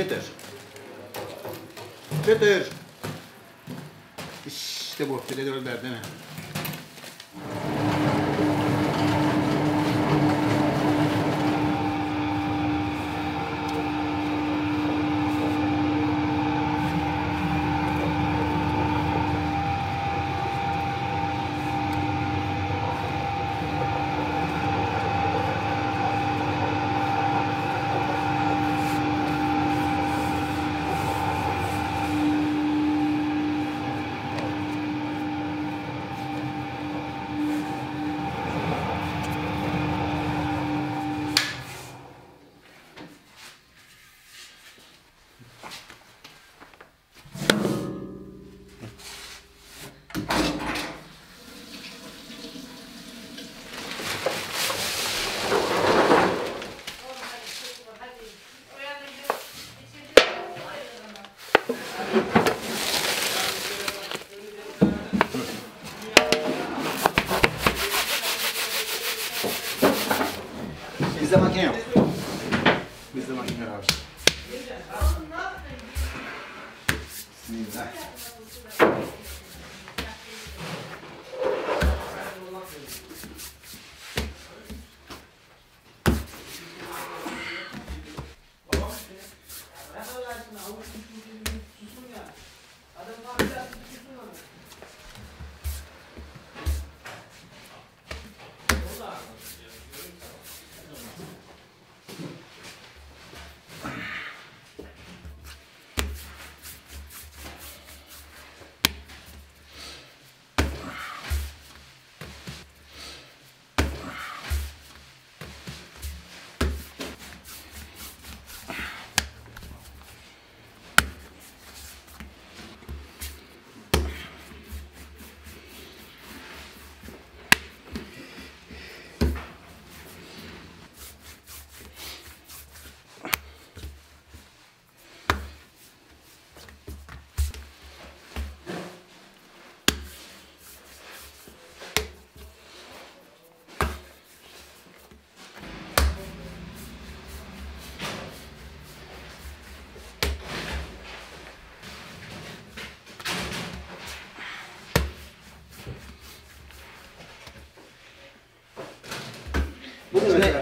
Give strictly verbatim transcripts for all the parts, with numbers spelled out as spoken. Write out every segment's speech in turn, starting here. Getir. Getir. İşte bu. Bir de döner değil mi? Bizde makine yok. Bizde makine var abi. Bismillah.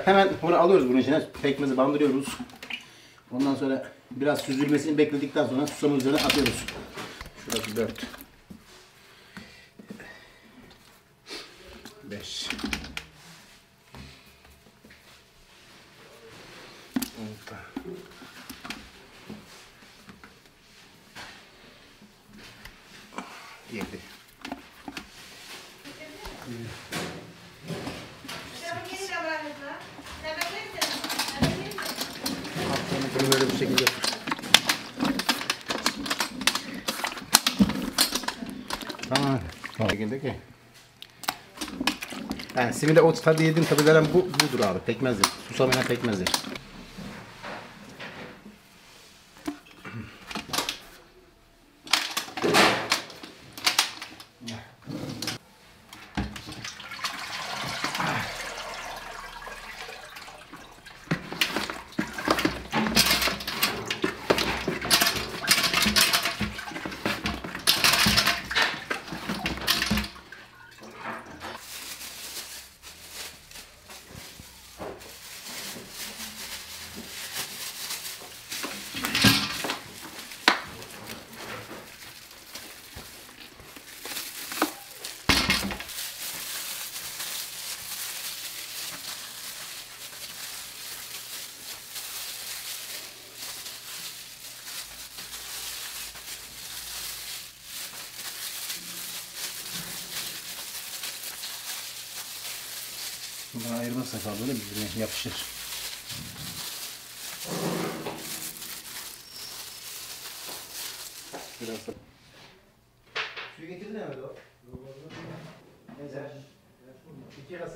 Hemen bunu alıyoruz, bunun içine pekmezi bandırıyoruz. Ondan sonra biraz süzülmesini bekledikten sonra susamın üzerine atıyoruz. Şurası dört. Beş. Altı. Yedi. Böyle bir şekilde. Tamam. Tamam. Şekilde ki. Yani simide ot tadı yedim tabi veren bu budur abi. Pekmezdir. Susamına pekmezdir. Bunları ayırmazsak abi böyle birbirine yapışır. Biraz da... Suyu getirdin mi o? Nezer. İki kasa.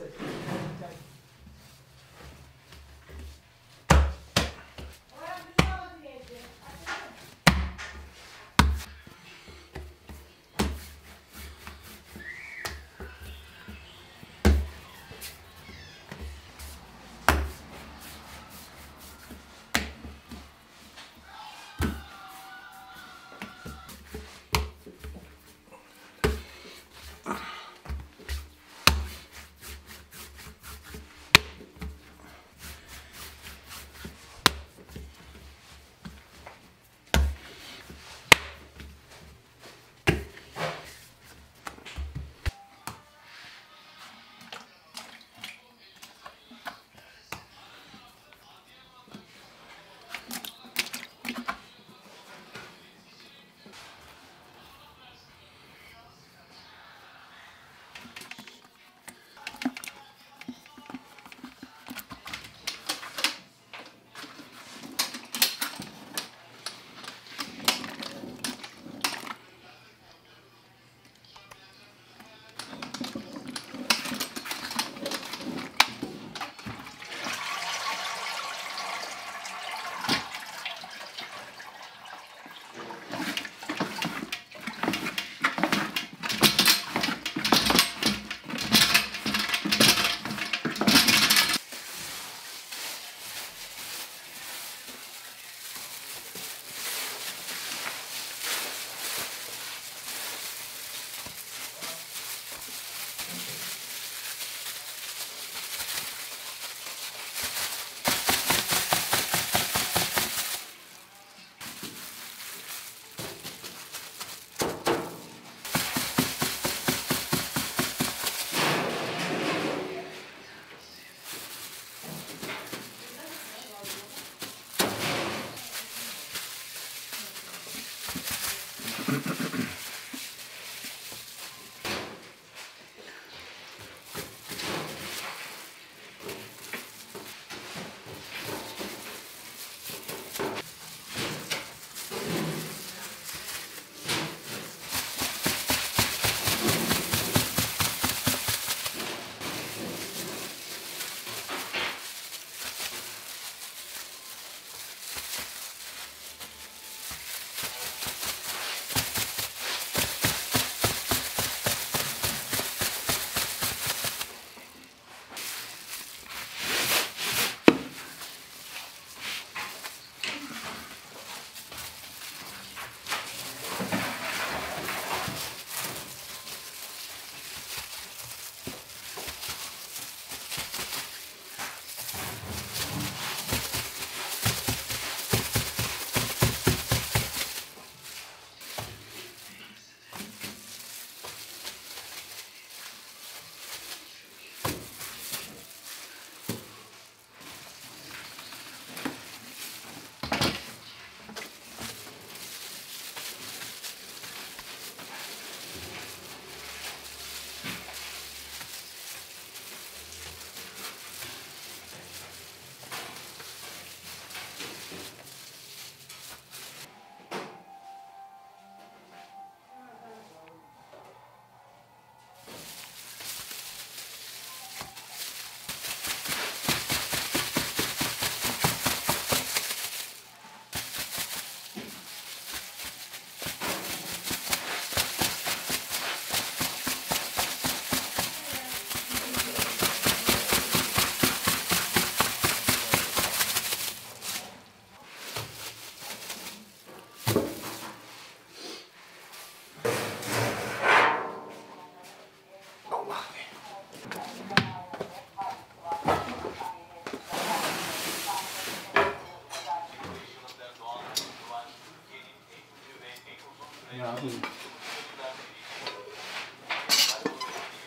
Ya abi.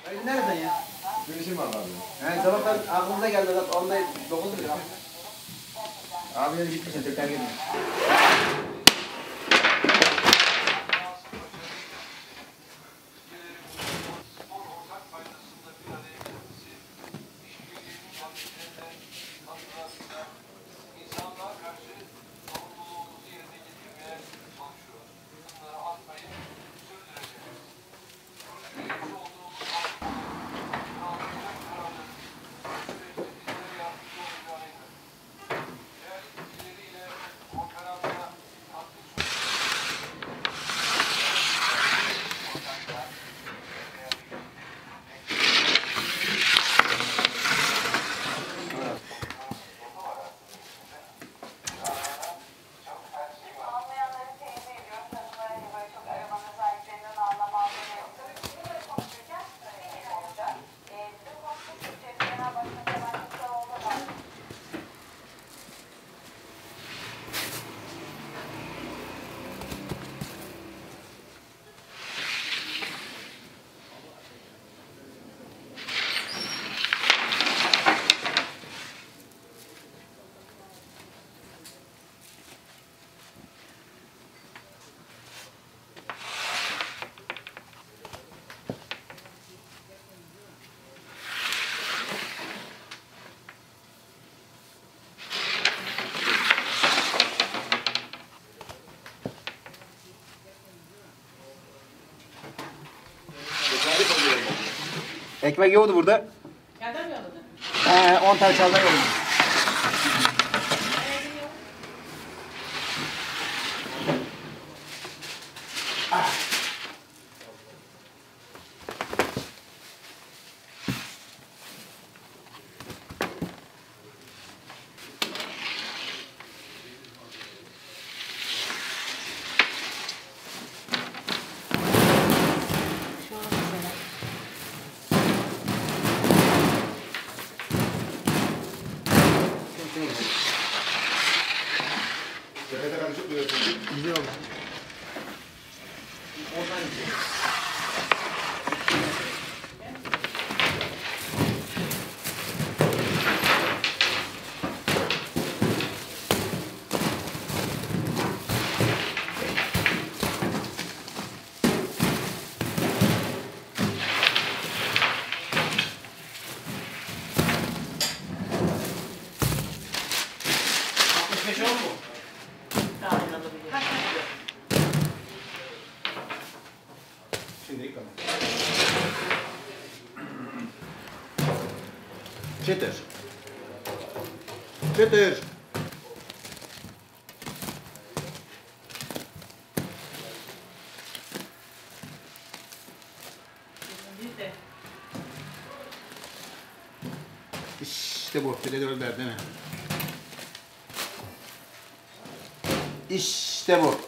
Ay nereden ya? Gülüşüm var abi. Yani sabahtan aklımıza geldi zaten onda dokuz lira. Abi dedi gitmişsin tekrar gelin. Ekmek yoğdu burada. Yerden mi yolladın? He, on tane çaldan yolladım. Ah. Çıtır. Çıtır. İşte bu. Bir de dörder değil mi? İşte bu.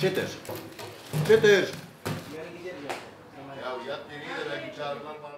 Çıtır. Çıtır. Ya yat nereye de belki çağırırlar bana.